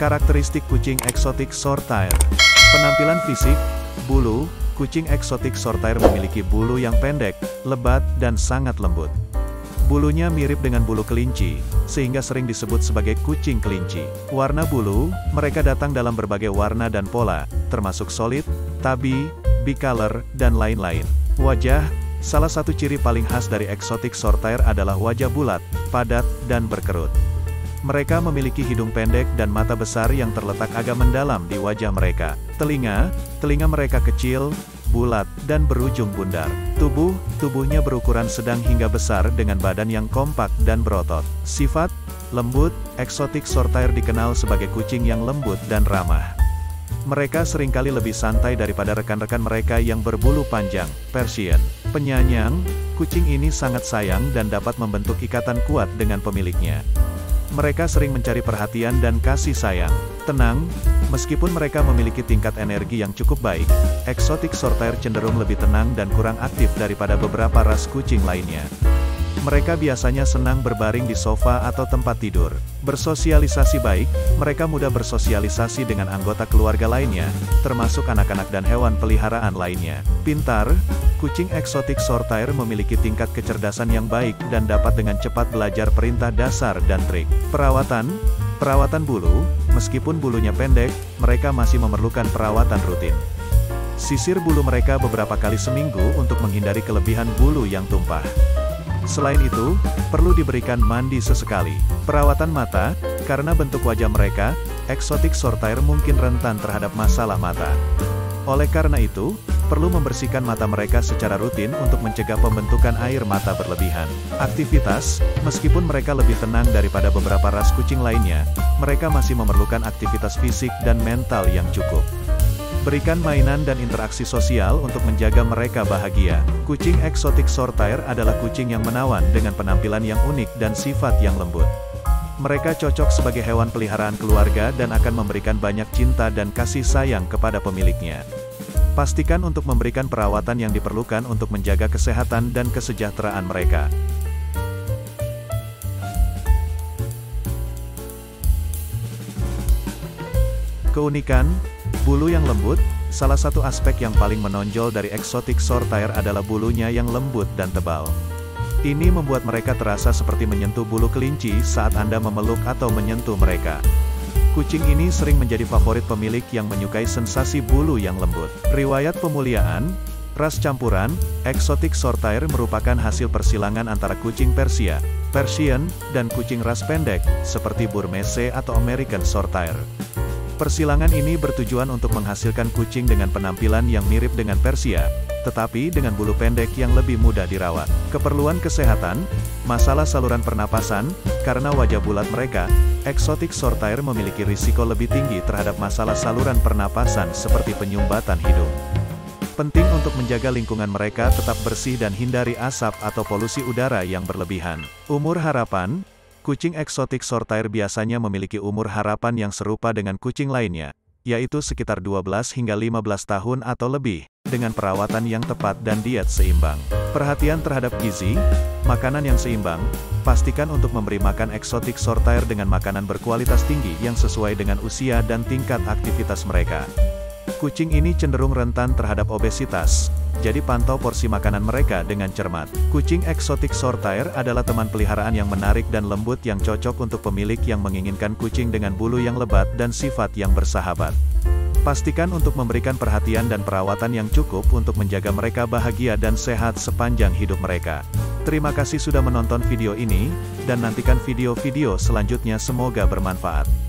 Karakteristik kucing eksotik Shorthair. Penampilan fisik, bulu. Kucing eksotik Shorthair memiliki bulu yang pendek, lebat, dan sangat lembut. Bulunya mirip dengan bulu kelinci, sehingga sering disebut sebagai kucing kelinci. Warna bulu, mereka datang dalam berbagai warna dan pola, termasuk solid, tabi, bicolor, dan lain-lain. Wajah, salah satu ciri paling khas dari eksotik Shorthair adalah wajah bulat, padat, dan berkerut. Mereka memiliki hidung pendek dan mata besar yang terletak agak mendalam di wajah mereka. Telinga mereka kecil, bulat, dan berujung bundar. Tubuhnya berukuran sedang hingga besar dengan badan yang kompak dan berotot. Sifat, lembut. Eksotik Shorthair dikenal sebagai kucing yang lembut dan ramah. Mereka seringkali lebih santai daripada rekan-rekan mereka yang berbulu panjang, Persian. Penyayang, kucing ini sangat sayang dan dapat membentuk ikatan kuat dengan pemiliknya. Mereka sering mencari perhatian dan kasih sayang. Tenang, meskipun mereka memiliki tingkat energi yang cukup baik, eksotik Shorthair cenderung lebih tenang dan kurang aktif daripada beberapa ras kucing lainnya. Mereka biasanya senang berbaring di sofa atau tempat tidur. Bersosialisasi baik, mereka mudah bersosialisasi dengan anggota keluarga lainnya, termasuk anak-anak dan hewan peliharaan lainnya. Pintar, kucing eksotik Shorthair memiliki tingkat kecerdasan yang baik dan dapat dengan cepat belajar perintah dasar dan trik. Perawatan bulu, meskipun bulunya pendek, mereka masih memerlukan perawatan rutin. Sisir bulu mereka beberapa kali seminggu untuk menghindari kelebihan bulu yang tumpah. Selain itu, perlu diberikan mandi sesekali. Perawatan mata, karena bentuk wajah mereka, eksotik Shorthair mungkin rentan terhadap masalah mata. Oleh karena itu, perlu membersihkan mata mereka secara rutin untuk mencegah pembentukan air mata berlebihan. Aktivitas, meskipun mereka lebih tenang daripada beberapa ras kucing lainnya, mereka masih memerlukan aktivitas fisik dan mental yang cukup. Berikan mainan dan interaksi sosial untuk menjaga mereka bahagia. Kucing eksotik Shorthair adalah kucing yang menawan dengan penampilan yang unik dan sifat yang lembut. Mereka cocok sebagai hewan peliharaan keluarga dan akan memberikan banyak cinta dan kasih sayang kepada pemiliknya. Pastikan untuk memberikan perawatan yang diperlukan untuk menjaga kesehatan dan kesejahteraan mereka. Keunikan, bulu yang lembut. Salah satu aspek yang paling menonjol dari eksotik Shorthair adalah bulunya yang lembut dan tebal. Ini membuat mereka terasa seperti menyentuh bulu kelinci saat Anda memeluk atau menyentuh mereka. Kucing ini sering menjadi favorit pemilik yang menyukai sensasi bulu yang lembut. Riwayat pemuliaan, ras campuran, eksotik Shorthair merupakan hasil persilangan antara kucing Persia, Persian, dan kucing ras pendek, seperti Burmese atau American Shorthair. Persilangan ini bertujuan untuk menghasilkan kucing dengan penampilan yang mirip dengan Persia, tetapi dengan bulu pendek yang lebih mudah dirawat. Keperluan kesehatan, masalah saluran pernapasan. Karena wajah bulat mereka, eksotik Shorthair memiliki risiko lebih tinggi terhadap masalah saluran pernapasan seperti penyumbatan hidung. Penting untuk menjaga lingkungan mereka tetap bersih dan hindari asap atau polusi udara yang berlebihan. Umur harapan. Kucing eksotik Shorthair biasanya memiliki umur harapan yang serupa dengan kucing lainnya, yaitu sekitar 12 hingga 15 tahun atau lebih, dengan perawatan yang tepat dan diet seimbang. Perhatian terhadap gizi, makanan yang seimbang. Pastikan untuk memberi makan eksotik Shorthair dengan makanan berkualitas tinggi yang sesuai dengan usia dan tingkat aktivitas mereka. Kucing ini cenderung rentan terhadap obesitas, jadi pantau porsi makanan mereka dengan cermat. Kucing eksotik Shorthair adalah teman peliharaan yang menarik dan lembut yang cocok untuk pemilik yang menginginkan kucing dengan bulu yang lebat dan sifat yang bersahabat. Pastikan untuk memberikan perhatian dan perawatan yang cukup untuk menjaga mereka bahagia dan sehat sepanjang hidup mereka. Terima kasih sudah menonton video ini, dan nantikan video-video selanjutnya semoga bermanfaat.